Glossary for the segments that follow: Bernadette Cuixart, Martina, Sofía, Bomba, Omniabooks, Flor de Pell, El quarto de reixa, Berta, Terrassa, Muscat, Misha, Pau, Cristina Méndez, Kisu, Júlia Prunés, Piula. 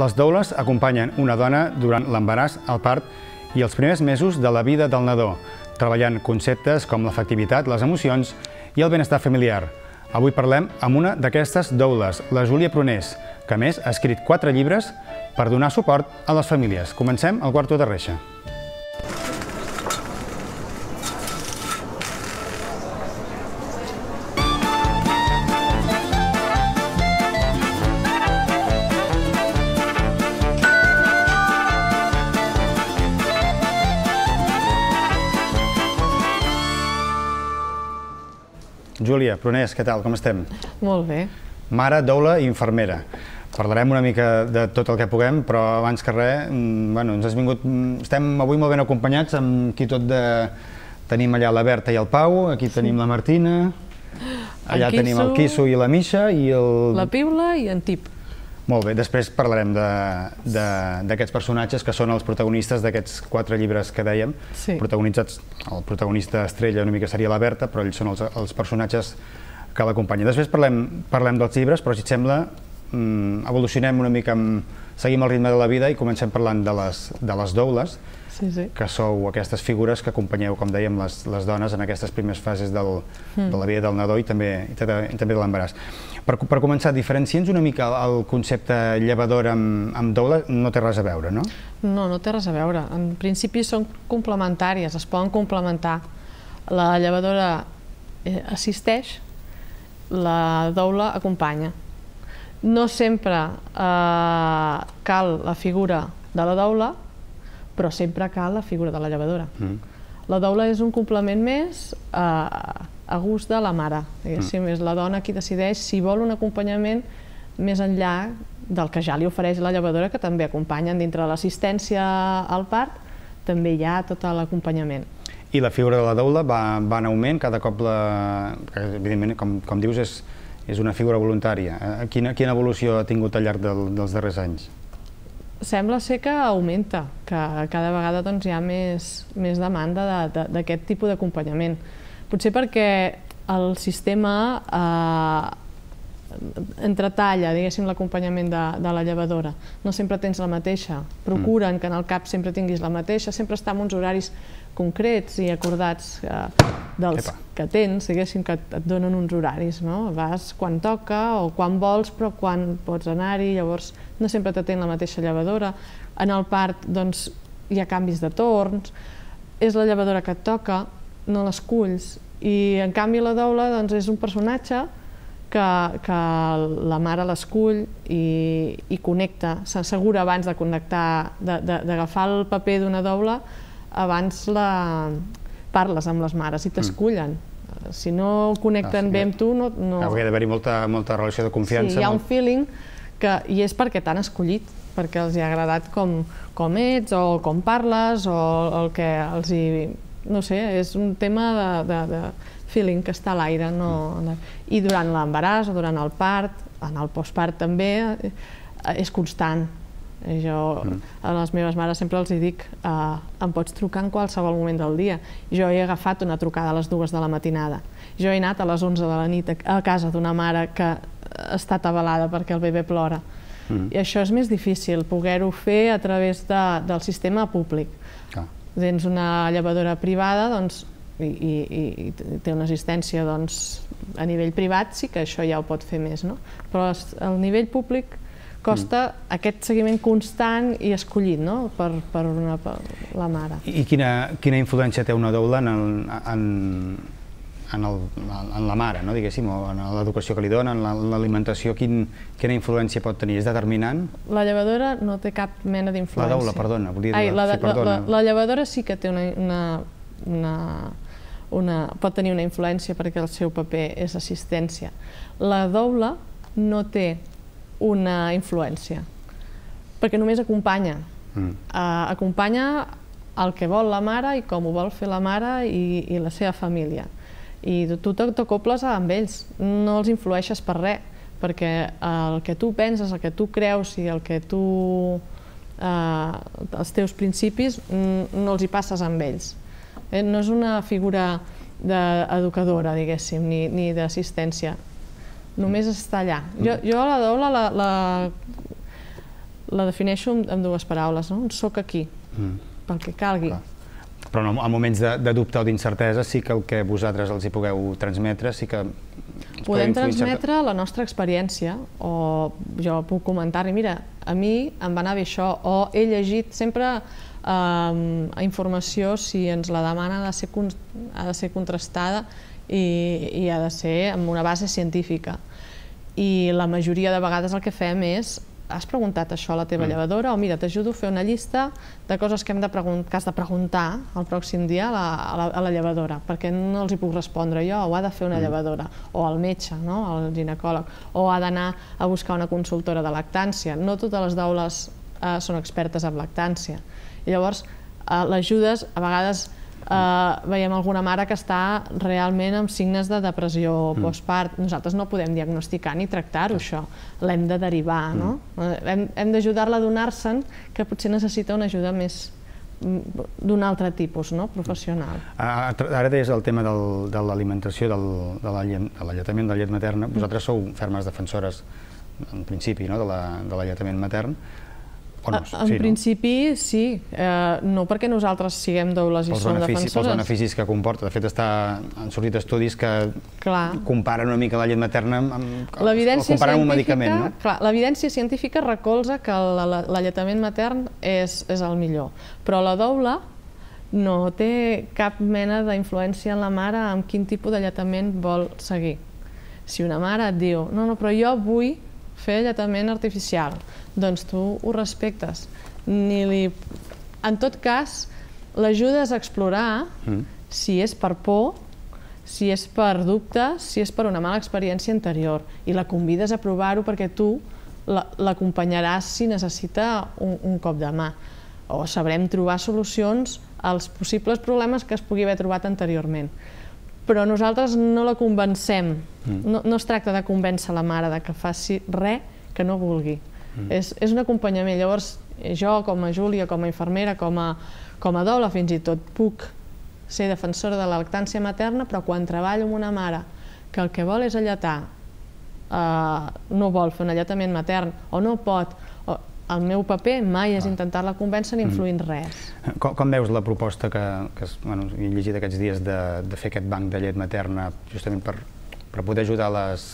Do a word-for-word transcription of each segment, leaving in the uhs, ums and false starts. Les doules acompanyen una dona durant l'embaràs, el part i els primers mesos de la vida del nadó, treballant conceptes com l'afectivitat, les emocions i el benestar familiar. Avui parlem amb una d'aquestes doules, la Júlia Prunés, que a més ha escrit quatre llibres per donar suport a les famílies. Comencem al quarto de reixa. Júlia Prunés, què tal? Com estem? Molt bé. Mare, doula i infermera. Parlarem una mica de tot el que puguem, però abans que res, bueno, ens has vingut... Estem avui molt ben acompanyats, amb qui tot de... Tenim allà la Berta i el Pau, aquí tenim la Martina, allà tenim el Kisu i la Misha i el... La Piula i en Tip. Molt bé, després parlarem d'aquests personatges que són els protagonistes d'aquests quatre llibres que dèiem. Protagonitzats, el protagonista estrella una mica seria la Berta, però ells són els personatges que l'acompanyen. Després parlem dels llibres, però si et sembla, evolucionem una mica, seguim el ritme de la vida i comencem parlant de les doules, que sou aquestes figures que acompanyeu, com dèiem, les dones en aquestes primeres fases de la vida del nadó i també de l'embaràs. Per començar, diferencia'ns una mica el concepte llevadora amb doula, no té res a veure, no? No, no té res a veure. En principi són complementàries, es poden complementar. La llevadora assisteix, la doula acompanya. No sempre cal la figura de la doula, però sempre cal la figura de la llevadora. La doula és un complement més a gust de la mare. És la dona qui decideix si vol un acompanyament més enllà del que ja li ofereix la llevadora, que també acompanyen dintre de l'assistència al part, també hi ha tot l'acompanyament. I la figura de la doula va en augment cada cop, evidentment, com dius, és una figura voluntària. Quina evolució ha tingut al llarg dels darrers anys? Sembla ser que augmenta, que cada vegada doncs, hi ha més, més demanda d'aquest tipus d'acompanyament. Potser perquè el sistema eh, entretalla l'acompanyament de, de la llevadora. No sempre tens la mateixa, procuren que en el cap sempre tinguis la mateixa, sempre està en uns horaris concrets i acordats eh, dels Epa. que tens, diguéssim, que et donen uns horaris, no? Vas quan toca o quan vols, però quan pots anar-hi, llavors no sempre t'atén la mateixa llevadora. En el part, doncs, hi ha canvis de torns, és la llevadora que et toca, no l'esculls, i en canvi la doula, doncs, és un personatge que, que la mare l'escull i, i connecta, s'assegura abans de connectar, d'agafar el paper d'una doula, abans la... parles amb les mares i t'escullen. Si no connecten bé amb tu... Hauria d'haver-hi molta relació de confiança. Sí, hi ha un feeling i és perquè t'han escollit, perquè els hi ha agradat com ets o com parles o el que els hi... No sé, és un tema de feeling que està a l'aire. I durant l'embaràs o durant el part, en el postpart també, és constant. Jo a les meves mares sempre els dic em pots trucar en qualsevol moment del dia. Jo he agafat una trucada a les dues de la matinada. Jo he anat a les onze de la nit a casa d'una mare que està atabalada perquè el bebè plora. I això és més difícil, poder-ho fer a través del sistema públic. Tens una llevadora privada i té una assistència a nivell privat, sí que això ja ho pot fer més. Però al nivell públic costa aquest seguiment constant i escollit per la mare. I quina influència té una doula en la mare, diguéssim, o en l'educació que li dona, en l'alimentació, quina influència pot tenir? És determinant? La llevadora no té cap mena d'influència. La doula, perdona, volia dir-la. La llevadora sí que té una... pot tenir una influència perquè el seu paper és assistència. La doula no té una influència, perquè només acompanya. Acompanya el que vol la mare i com ho vol fer la mare i la seva família. I tu t'acoples amb ells, no els influeixes per res, perquè el que tu penses, el que tu creus i el que tu... els teus principis no els hi passes amb ells. No és una figura educadora, diguéssim, ni d'assistència. només està allà. Jo, jo la doble la, la, la defineixo amb dues paraules, no? Un soc aquí, mm. pel que calgui. Clar. Però en moments de, de dubte o d'incertesa sí que el que vosaltres els hi pugueu transmetre sí que... Podem transmetre la nostra experiència, o jo puc comentar-li, mira, a mi em va anar bé això, o he llegit sempre eh, informació, si ens la demana, ha de ser, ha de ser contrastada i, i ha de ser amb una base científica. I la majoria de vegades el que fem és has preguntat això a la teva mm. llevadora, o mira, t'ajudo a fer una llista de coses que, hem de que has de preguntar el pròxim dia a la, a, la, a la llevadora, perquè no els hi puc respondre jo, o ha de fer una mm. llevadora, o al metge, no? Al ginecòleg, o ha d'anar a buscar una consultora de lactància. No totes les doules eh, són expertes en lactància. I llavors, eh, l'ajudes, a vegades eh, veiem alguna mare que està realment amb signes de depressió mm. postpart. Nosaltres no podem diagnosticar ni tractar-ho, això. L'hem de derivar, mm. no? Hem, hem d'ajudar-la a donar-se'n, que potser necessita una ajuda més d'un altre tipus, no? Professional. Ara deies el tema del, de l'alimentació, de l'alletament, de la llet materna. Vosaltres sou fermes defensores, en principi, no? De l'alletament matern. No? En sí, principi, no? sí. Eh, no perquè nosaltres siguem doules i som defensores. Pels beneficis que comporta. De fet, està, han sortit estudis que clar. comparen una mica la llet materna amb, la comparen un medicament. No? Clar, l'evidència científica recolza que l'alletament matern és, és el millor. Però la doula no té cap mena d'influència en la mare amb quin tipus d'alletament vol seguir. Si una mare et diu, no, no, però jo vull fer alletament artificial, doncs tu ho respectes. Ni li... En tot cas, l'ajudes a explorar mm. si és per por, si és per dubtes, si és per una mala experiència anterior, i la convides a provar-ho perquè tu l'acompanyaràs si necessita un, un cop de mà. O sabrem trobar solucions als possibles problemes que es pugui haver trobat anteriorment. Però nosaltres no la convencem. No, no es tracta de convèncer la mare de que faci res que no vulgui. Mm. És, és un acompanyament. Llavors, jo, com a Júlia, com a infermera, com a, com a doula, fins i tot, puc ser defensora de la lactància materna, però quan treballo amb una mare que el que vol és alletar, eh, no vol fer un alletament matern, o no pot, o, el meu paper mai és intentar-la convèncer ni influir en res. Com, com veus la proposta que, que bueno, he llegit aquests dies de, de fer aquest banc de llet materna, justament per, per poder ajudar les,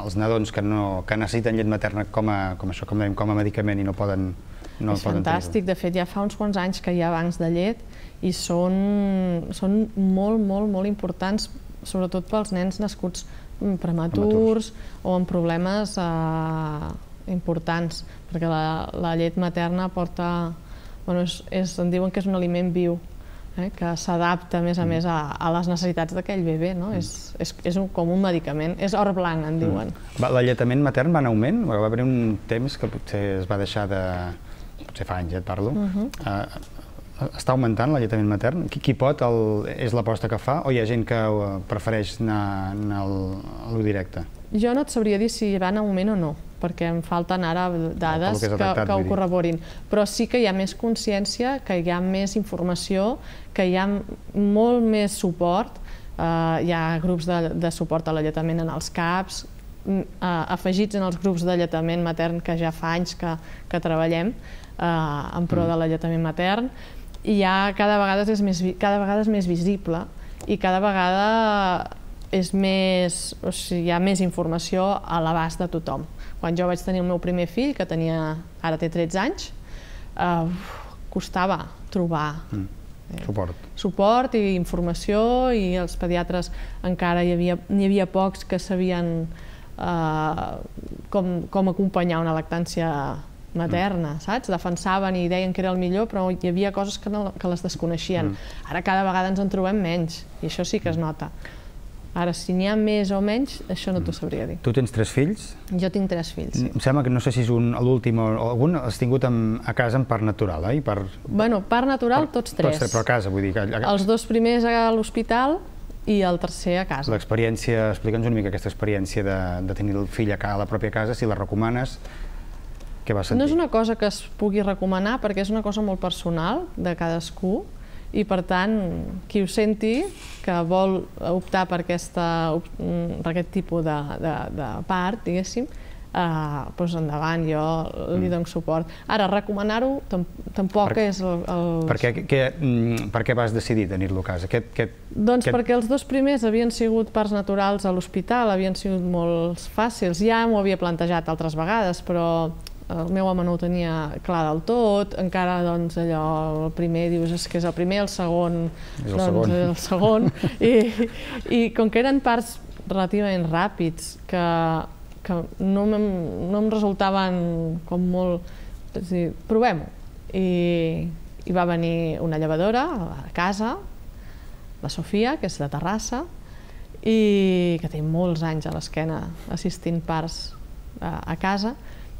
els nadons que, no, que necessiten llet materna com a, com això, com dèiem, com a medicament i no poden... No és poden fantàstic, de fet ja fa uns quants anys que hi ha bancs de llet i són, són molt, molt, molt importants, sobretot pels nens nascuts prematurs, prematurs. o amb problemes... Eh, importants, perquè la, la llet materna porta, bueno, és, és, en diuen que és un aliment viu, eh, que s'adapta a més a més a, a les necessitats d'aquell bebè, no? Mm. És, és, és un, com un medicament, és or blanc, en diuen. Mm. L'alletament matern va en augment? Va haver un temps que potser es va deixar de... potser fa anys, ja et parlo. Uh -huh. uh, està augmentant l'alletament matern? Qui, qui pot, el, és l'aposta que fa, o hi ha gent que prefereix anar, anar a lo directe? Jo no et sabria dir si va en augment o no, perquè em falten ara dades que, que ho corroborin. Però sí que hi ha més consciència, que hi ha més informació, que hi ha molt més suport. Eh, hi ha grups de, de suport a l'alletament en els CAPs, eh, afegits en els grups d'alletament matern que ja fa anys que, que treballem eh, en pro de l'alletament matern. I ja cada vegada és més, cada vegada és més visible i cada vegada és més, o sigui, hi ha més informació a l'abast de tothom. Quan jo vaig tenir el meu primer fill, que tenia, ara té tretze anys, eh, costava trobar mm. eh, suport. suport i informació, i els pediatres encara hi havia, hi havia pocs que sabien eh, com, com acompanyar una lactància materna, mm. saps? Defensaven i deien que era el millor, però hi havia coses que, no, que les desconeixien. Mm. Ara cada vegada ens en trobem menys, i això sí que es nota. Ara, si n'hi ha més o menys, això no t'ho sabria dir. Tu tens tres fills? Jo tinc tres fills, sí. Em sembla que no sé si és l'últim o algun, has tingut a casa en part natural, eh? Per... Bueno, part natural, per, tots tres. Tots tres, però a casa, vull dir... Que... Els dos primers a l'hospital i el tercer a casa. L'experiència, explica'ns una mica aquesta experiència de, de tenir el fill a, a la pròpia casa, si la recomanes, què vas sentir? No és una cosa que es pugui recomanar, perquè és una cosa molt personal de cadascú, i per tant, qui ho senti, que vol optar per aquest tipus de part, diguéssim, doncs endavant, jo li dono suport. Ara, recomanar-ho tampoc és el... Per què vas decidir tenir-lo a casa? Doncs perquè els dos primers havien sigut parts naturals a l'hospital, havien sigut molt fàcils. Ja m'ho havia plantejat altres vegades, però el meu home no ho tenia clar del tot, encara doncs allò, el primer dius és que és el primer, el segon doncs és el segon, i com que eren parts relativament ràpids que no em resultaven com molt... És a dir, provem-ho. I va venir una llevadora a casa, la Sofía, que és de Terrassa, i que té molts anys a l'esquena assistint parts a casa,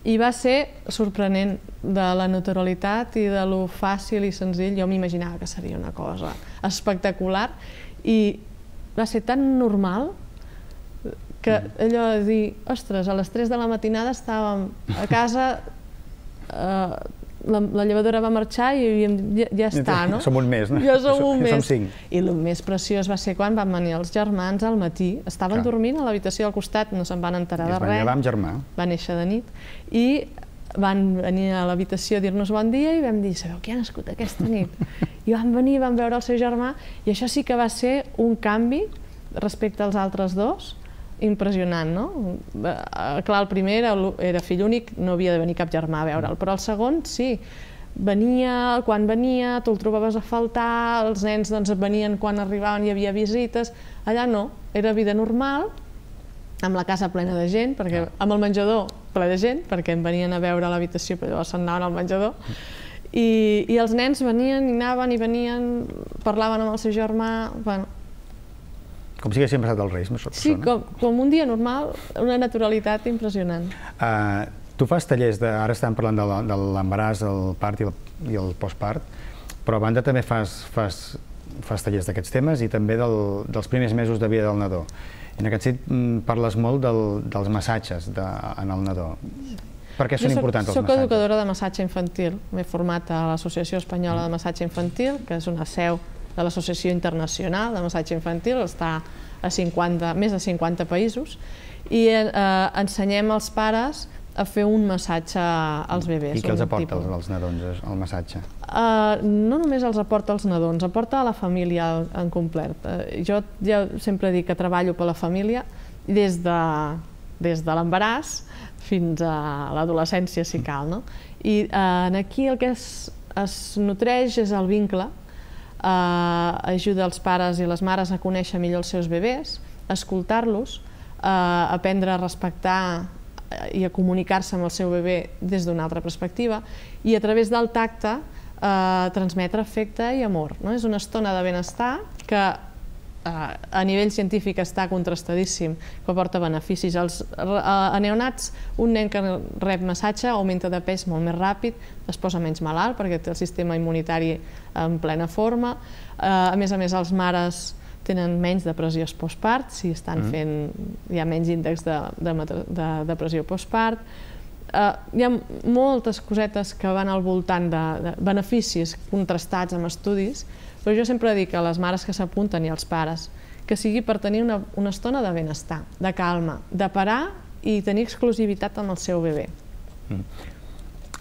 i va ser sorprenent de la naturalitat i de lo fàcil i senzill. Jo m'imaginava que seria una cosa espectacular i va ser tan normal que allò de dir, ostres, a les tres de la matinada estàvem a casa, la llevadora va marxar i ja està, no? Som un mes, no? Jo som un mes. Som cinc. I el més preciós va ser quan van venir els germans al matí. Estaven dormint a l'habitació al costat, no se'n van enterar de res. Es van llevar amb germà. Va néixer de nit. I van venir a l'habitació a dir-nos bon dia i vam dir, sabeu qui ha nascut aquesta nit? I van venir, van veure el seu germà, i això sí que va ser un canvi respecte als altres dos, impressionant, no? Clar, el primer era fill únic, no havia de venir cap germà a veure'l, però el segon sí, venia, quan venia, tu el trobaves a faltar, els nens doncs venien quan arribaven, hi havia visites, allà no, era vida normal, amb la casa plena de gent, perquè amb el menjador ple de gent, perquè em venien a veure a l'habitació, però llavors se'n anaven al menjador, i els nens venien i anaven i venien, parlaven amb el seu germà, bueno, com si haguéssim passat els Reis, més o menys. Sí, com un dia normal, una naturalitat impressionant. Tu fas tallers, ara estem parlant de l'embaràs, el part i el postpart, però a banda també fas tallers d'aquests temes i també dels primers mesos de vida del nadó. En aquest sentit, parles molt dels massatges en el nadó. Per què són importants els massatges? Soc educadora de massatge infantil. M'he format a l'Associació Espanyola de Massatge Infantil, que és una seu de l'Associació Internacional de Massatge Infantil, està a més de cinquanta països, i ensenyem als pares a fer un massatge als bebès. I què els aporta als nadons, el massatge? No només els aporta als nadons, aporta a la família en complet. Jo ja sempre dic que treballo per la família des de l'embaràs fins a l'adolescència, si cal. I aquí el que es nutreix és el vincle, ajuda els pares i les mares a conèixer millor els seus bebès, a escoltar-los, a aprendre a respectar i a comunicar-se amb el seu bebè des d'una altra perspectiva i a través del tacte transmetre afecte i amor. És una estona de benestar que a nivell científic està contrastadíssim, que aporta beneficis. A neonats, un nen que rep massatge augmenta de pes molt més ràpid, es posa menys malalt perquè té el sistema immunitari en plena forma. A més a més, els mares tenen menys depressió postpart, si estan fent... hi ha menys índex de depressió postpart. Hi ha moltes cosetes que van al voltant de beneficis contrastats amb estudis, però jo sempre dic a les mares que s'apunten i als pares que sigui per tenir una estona de benestar, de calma, de parar i tenir exclusivitat amb el seu bebè.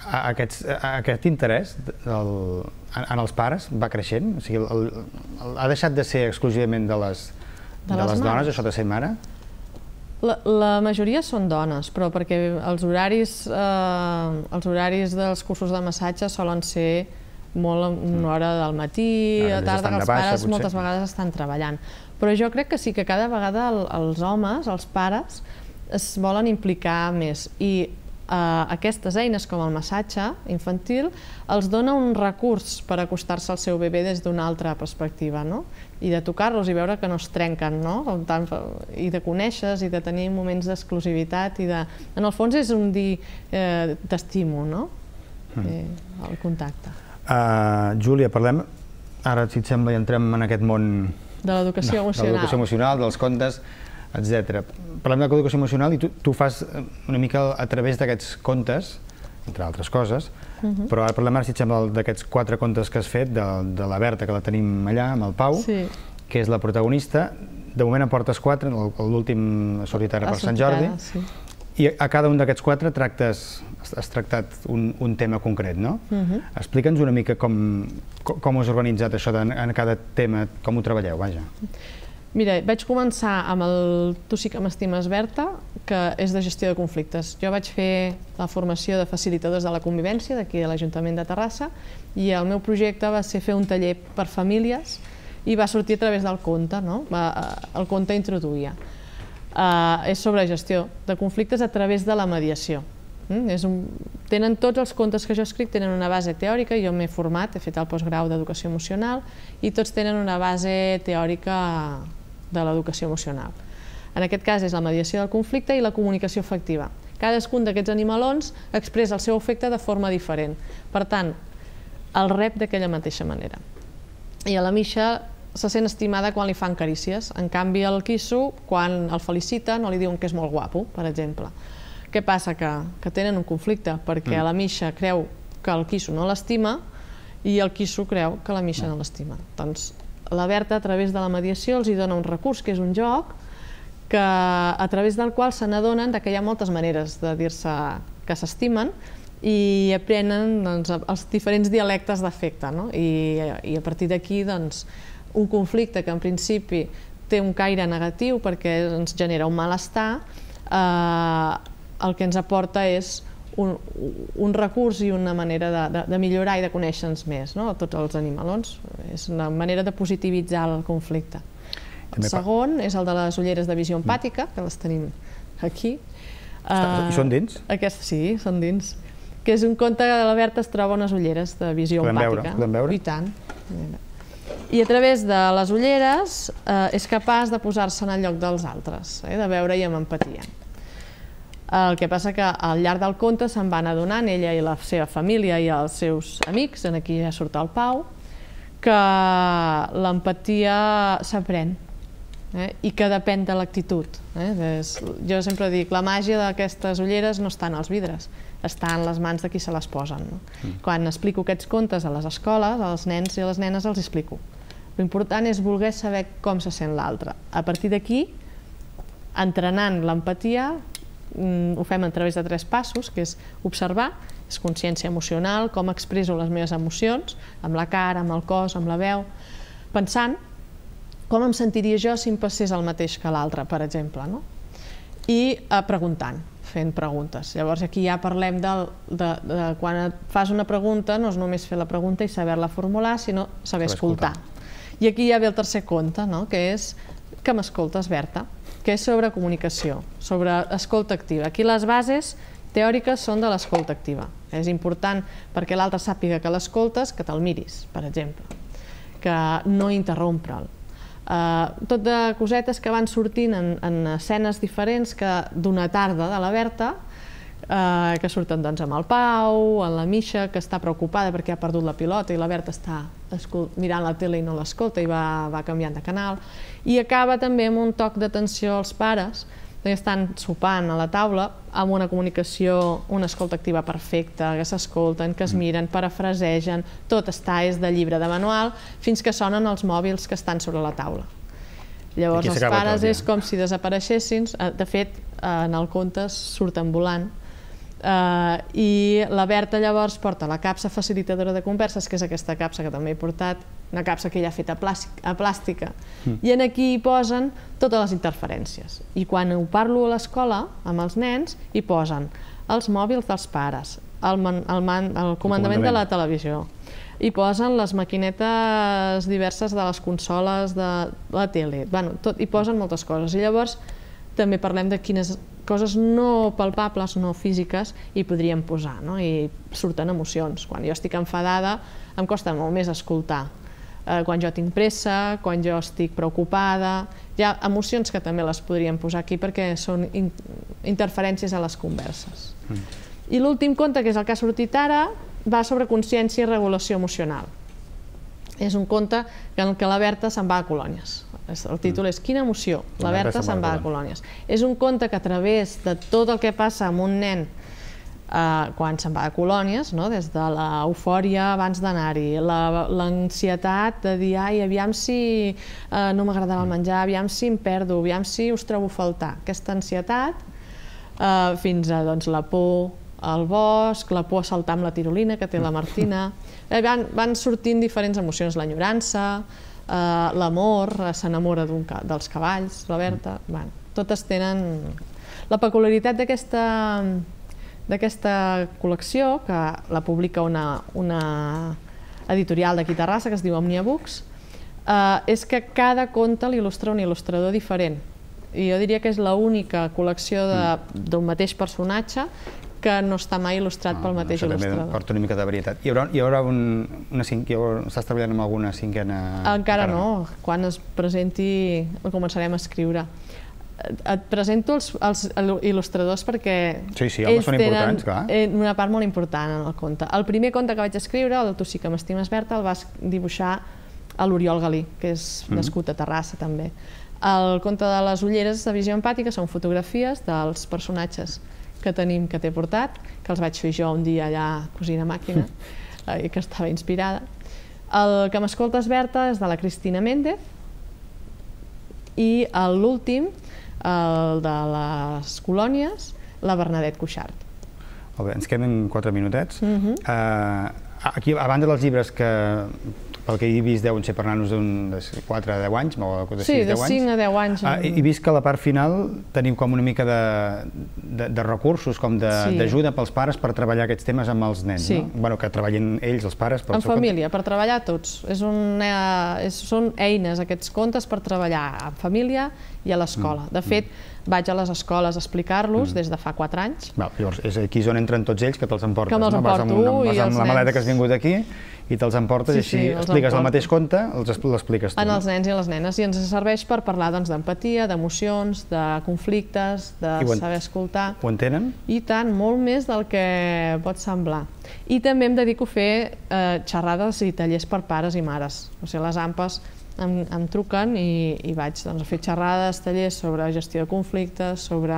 Aquest interès en els pares va creixent? O sigui, ha deixat de ser exclusivament de les dones, això de ser mare? La majoria són dones, però perquè els horaris dels cursos de massatge solen ser molt una hora del matí, a tarda, que els pares moltes vegades estan treballant. Però jo crec que sí que cada vegada els homes, els pares, es volen implicar més. I aquestes eines, com el massatge infantil, els dona un recurs per acostar-se al seu bebè des d'una altra perspectiva, no? I de tocar-los i veure que no es trenquen, no? I de conèixer-los, i de tenir moments d'exclusivitat, i de... En el fons és un dir t'estimo, no? El contacte. Júlia, parlem, ara si et sembla, i entrem en aquest món... De l'educació emocional. De l'educació emocional, dels contes, etcètera. Parlem de l'educació emocional i tu fas una mica a través d'aquests contes entre altres coses, uh-huh. però el problema si sembla d'aquests quatre contes que has fet, de, de la Berta, que la tenim allà, amb el Pau, sí. que és la protagonista, de moment en portes quatre, l'últim solitari per Sant Jordi, sí. i a cada un d'aquests quatre tractes, has tractat un, un tema concret, no? Uh-huh. Explica'ns una mica com, com us heu organitzat això de, en cada tema, com ho treballeu, vaja. Mira, vaig començar amb el Tu sí que m'estimes, Berta, que és de gestió de conflictes. Jo vaig fer la formació de facilitadors de la convivència d'aquí de l'Ajuntament de Terrassa i el meu projecte va ser fer un taller per famílies i va sortir a través del conte, no? El conte introduïa. Uh, és sobre gestió de conflictes a través de la mediació. Mm? És un... Tenen tots els contes que jo escric, tenen una base teòrica, jo m'he format, he fet el postgrau d'educació emocional i tots tenen una base teòrica de l'educació emocional. En aquest cas és la mediació del conflicte i la comunicació efectiva. Cadascun d'aquests animalons expressa el seu efecte de forma diferent. Per tant, el rep d'aquella mateixa manera. I a la Misha se sent estimada quan li fan carícies. En canvi, el Kisu, quan el felicita, no li diuen que és molt guapo, per exemple. Què passa? Que, que tenen un conflicte, perquè mm. la Misha creu que el Kisu no l'estima i el Kisu creu que la Misha no, no l'estima. Doncs, la Berta, a través de la mediació, els hi dona un recurs, que és un joc, que, a través del qual se n'adonen que hi ha moltes maneres de dir-se que s'estimen i aprenen doncs, els diferents dialectes d'afecte. No? I, I a partir d'aquí, doncs, un conflicte que en principi té un caire negatiu perquè ens genera un malestar, eh, el que ens aporta és un, un recurs i una manera de, de, de millorar i de conèixer-nos més, no? A tots els animalons. És una manera de positivitzar el conflicte. El segon és el de les ulleres de visió empàtica, que les tenim aquí. I són dins? Aquestes, sí, són dins. Que és un conte que a la Berta es troba unes ulleres de visió empàtica. Podem veure? I tant. I a través de les ulleres eh, és capaç de posar-se en el lloc dels altres, eh, de veure-hi amb empatia. El que passa que al llarg del conte se'n van adonant, ella i la seva família i els seus amics, en aquí ja surt el Pau, que l'empatia s'aprèn eh? i que depèn de l'actitud. Eh? Jo sempre dic, la màgia d'aquestes ulleres no està en els vidres, està en les mans de qui se les posen. No? Mm. Quan explico aquests contes a les escoles, als nens i a les nenes els explico. L'important és voler saber com se sent l'altre. A partir d'aquí, entrenant l'empatia, ho fem a través de tres passos, que és observar, és consciència emocional, com expresso les meves emocions, amb la cara, amb el cos, amb la veu, pensant com em sentiria jo si em passés el mateix que l'altre, per exemple, no? I eh, preguntant, fent preguntes. Llavors aquí ja parlem de, de, de quan fas una pregunta, no és només fer la pregunta i saber-la formular, sinó saber, saber escoltar. escoltar. I aquí ja ve el tercer conte, no? Que és que m'escoltes, Berta, que és sobre comunicació, sobre escolta activa. Aquí les bases teòriques són de l'escolta activa. És important perquè l'altre sàpiga que l'escoltes, que te'l miris, per exemple, que no interrompre'l. Eh, tot de cosetes que van sortint en, en escenes diferents que d'una tarda de la Berta, eh, que surten doncs, amb el Pau, en la Misha, que està preocupada perquè ha perdut la pilota i la Berta està mirant la tele i no l'escolta i va, va canviant de canal. I acaba també amb un toc d'atenció als pares, que estan sopant a la taula amb una comunicació, una escolta activa perfecta, que s'escolten, que es miren, parafrasegen, tot està és de llibre de manual, fins que sonen els mòbils que estan sobre la taula. Llavors els pares és com si desapareixessin, de fet en el conte surten volant. Uh, i la Berta llavors porta la capsa facilitadora de converses, que és aquesta capsa que també he portat, una capsa que ella ha fet a, plàstic, a plàstica, mm. i en aquí hi posen totes les interferències. I quan ho parlo a l'escola, amb els nens, hi posen els mòbils dels pares, el, man, el, man, el, comandament el comandament de la televisió, hi posen les maquinetes diverses de les consoles de la tele, bueno, tot, hi posen moltes coses. I llavors també parlem de quines coses no palpables, no físiques, i podríem posar, no? I surten emocions. Quan jo estic enfadada, em costa molt més escoltar. Eh, quan jo tinc pressa, quan jo estic preocupada... Hi ha emocions que també les podríem posar aquí perquè són in interferències a les converses. Mm. I l'últim conte, que és el que ha sortit ara, va sobre consciència i regulació emocional. És un conte en què la Berta se'n va a colònies. El títol és Quina emoció? La Berta se'n va a colònies. És un conte que a través de tot el que passa amb un nen quan se'n va a colònies, des de l'eufòria abans d'anar-hi, l'ansietat de dir, ai, aviam si no m'agradava el menjar, aviam si em perdo, aviam si us trobo a faltar. Aquesta ansietat, fins a la por al bosc, la por a saltar amb la tirolina que té la Martina. Van sortint diferents emocions, l'enyorança, l'amor, s'enamora dels cavalls, la Berta... Totes tenen... La peculiaritat d'aquesta... d'aquesta col·lecció, que la publica una editorial d'aquí Terrassa, que es diu Omniabooks, és que cada conte l'il·lustra un il·lustrador diferent. I jo diria que és l'única col·lecció d'un mateix personatge que no està mai il·lustrat pel mateix il·lustrador. Porta una mica de varietat. Hi haurà una cinquena... Estàs treballant amb alguna cinquena... Encara no. Quan es presenti començarem a escriure. Et presento els il·lustradors perquè ells tenen una part molt important en el conte. El primer conte que vaig escriure, el Tu sí que m'estimes, Berta, el va dibuixar l'Oriol Galí, que és nascut a Terrassa també. El conte de les ulleres de visió empàtica són fotografies dels personatges que tenim, que t'he portat, que els vaig fer jo un dia allà cosint a màquina, que estava inspirada. El que m'escoltes, Berta, és de la Cristina Méndez, i l'últim, el de les colònies, la Bernadette Cuixart. Molt bé, ens queden quatre minutets. A banda dels llibres que, pel que he vist, deuen ser per nanos de quatre a deu anys, o de sis a deu anys. Sí, de cinc a deu anys. He vist que a la part final tenim com una mica de recursos, com d'ajuda pels pares per treballar aquests temes amb els nens. Bé, que treballin ells, els pares... En família, per treballar tots. Són eines, aquests contes, per treballar en família i a l'escola. De fet, vaig a les escoles a explicar-los des de fa quatre anys. Llavors, és aquí on entren tots ells, que te'ls emportes. Que me'ls emporto. Vas amb la maleta que has vingut aquí i te'ls emportes i així expliques el mateix conte, l'expliques tu. En els nens i les nenes. I ens serveix per parlar d'empatia, d'emocions, de conflictes, de saber escoltar. Ho entenen? I tant, molt més del que pot semblar. I també em dedico a fer xerrades i tallers per pares i mares. O sigui, les ampes em truquen i vaig a fer xerrades, tallers sobre gestió de conflictes, sobre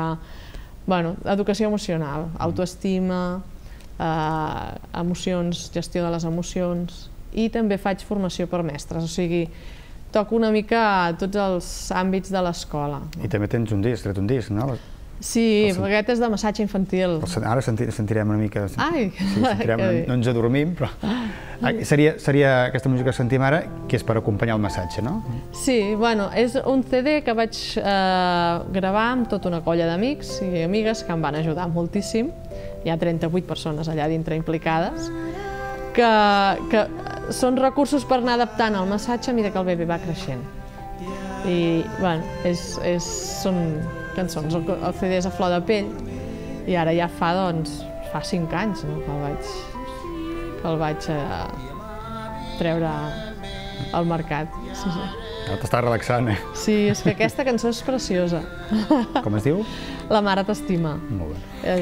educació emocional, autoestima, emocions, gestió de les emocions, i també faig formació per mestres, o sigui, toco una mica a tots els àmbits de l'escola. I també tens un disc, tret un disc, no? Sí, aquest és de massatge infantil. Ara sentirem una mica... Ai! No ens adormim, però... Seria aquesta música que sentim ara, que és per acompanyar el massatge, no? Sí, bueno, és un C D que vaig gravar amb tota una colla d'amics i amigues que em van ajudar moltíssim. Hi ha trenta-vuit persones allà dintre implicades, que són recursos per anar adaptant el massatge a mesura que el bebè va creixent. I, bueno, són cançons, el C D és a Flor de Pell, i ara ja fa, doncs, fa cinc anys que el vaig treure al mercat. T'estàs relaxant, eh? Sí, és que aquesta cançó és preciosa. Com es diu? La mare t'estima. Molt bé.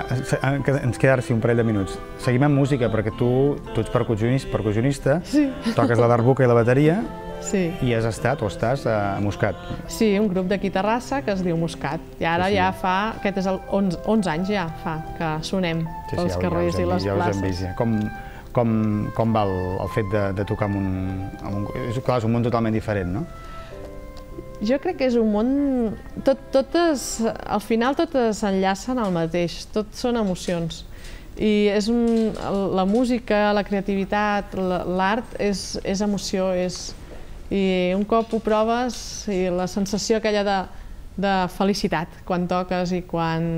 Ens queda ara un parell de minuts. Seguim amb música, perquè tu ets percussionista, toques la darbuca i la bateria, i has estat o estàs a Muscat. Sí, un grup d'aquí Terrassa que es diu Muscat. I ara ja fa... Aquest és el onze anys ja fa que sonem pels carrers i les places. Com va el fet de tocar amb un... Clar, és un món totalment diferent, no? Jo crec que és un món... Al final totes s'enllacen al mateix, tot són emocions. I la música, la creativitat, l'art és emoció, és... I un cop ho proves, i la sensació aquella de felicitat quan toques i quan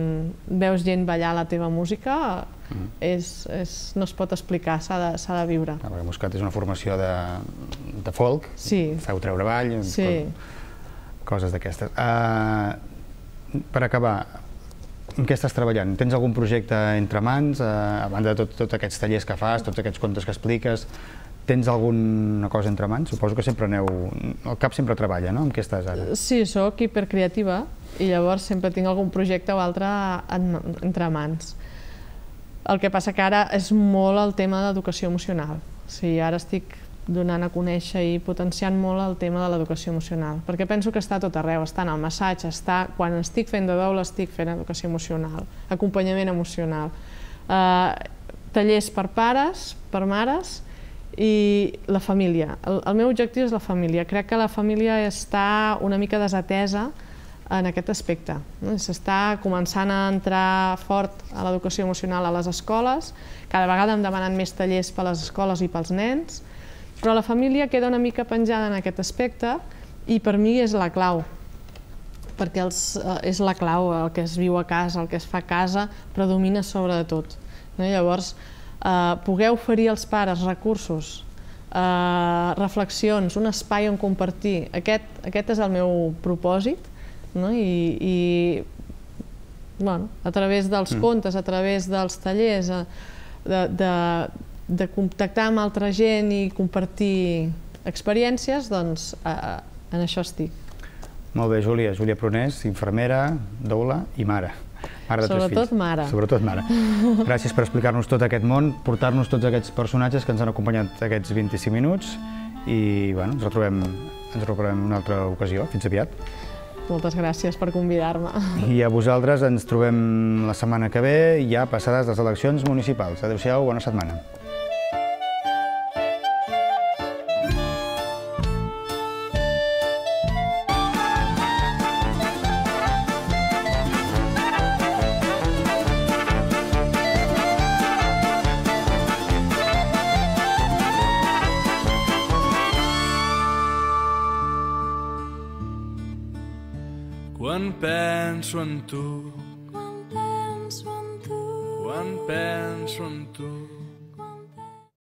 veus gent ballar la teva música no es pot explicar, s'ha de viure. Muscat és una formació de folk, feu treure ball, coses d'aquestes. Per acabar, en què estàs treballant? Tens algun projecte entre mans? A banda de tots aquests tallers que fas, tots aquests contes que expliques, tens alguna cosa entre mans? Suposo que sempre aneu... El cap sempre treballa, no? Amb què estàs ara? Sí, soc hipercreativa i llavors sempre tinc algun projecte o altre entre mans. El que passa que ara és molt el tema d'educació emocional. Ara estic donant a conèixer i potenciant molt el tema de l'educació emocional, perquè penso que està tot arreu, està en el massatge, està, quan estic fent de dol estic fent educació emocional, acompanyament emocional, eh, tallers per pares, per mares i la família. El, el meu objectiu és la família, crec que la família està una mica desatesa en aquest aspecte. S'està començant a entrar fort a l'educació emocional a les escoles, cada vegada em demanen més tallers per les escoles i pels nens, però la família queda una mica penjada en aquest aspecte i per mi és la clau, perquè els, és la clau, el que es viu a casa, el que es fa a casa, predomina sobre de tot. No? Llavors, eh, poder oferir als pares recursos, eh, reflexions, un espai on compartir, aquest, aquest és el meu propòsit, no? I, i bueno, a través dels mm. contes, a través dels tallers, a, de, de de contactar amb altra gent i compartir experiències, doncs eh, en això estic. Molt bé, Júlia. Júlia Prunés, infermera, doula i mare. Mare de tres fills. Sobretot mare. Sobretot mare. Gràcies per explicar-nos tot aquest món, portar-nos tots aquests personatges que ens han acompanyat aquests vint-i-cinc minuts i bueno, ens retrobem, ens retrobem en una altra ocasió. Fins aviat. Moltes gràcies per convidar-me. I a vosaltres ens trobem la setmana que ve, ja passades les eleccions municipals. Adéu-siau, bona setmana. Quan penso en tu, quan penso en tu, quan penso en tu.